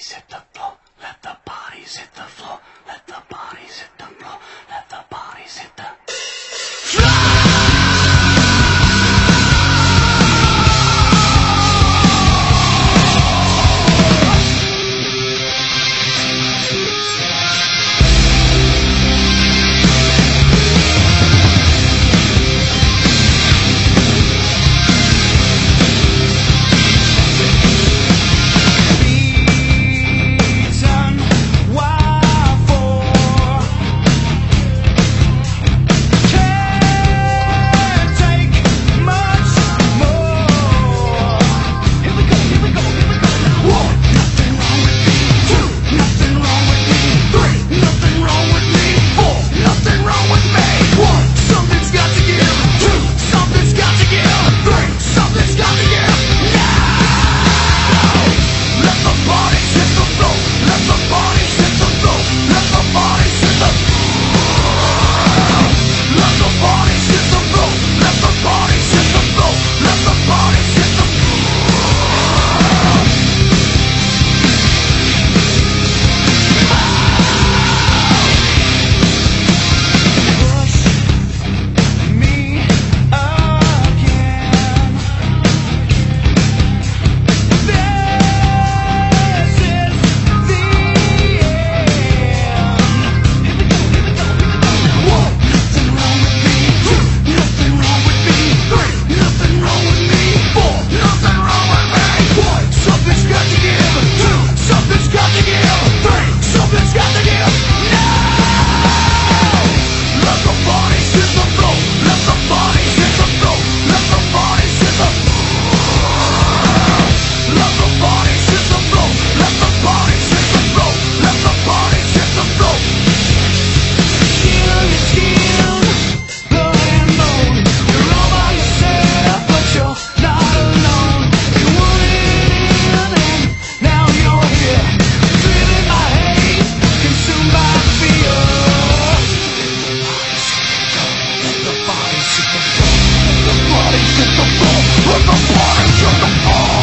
bodies hit the floor. Let the bodies hit the floor. Let the bodies hit the floor. Let the bodies hit the the bodies hit the floor. Let the bodies hit the floor.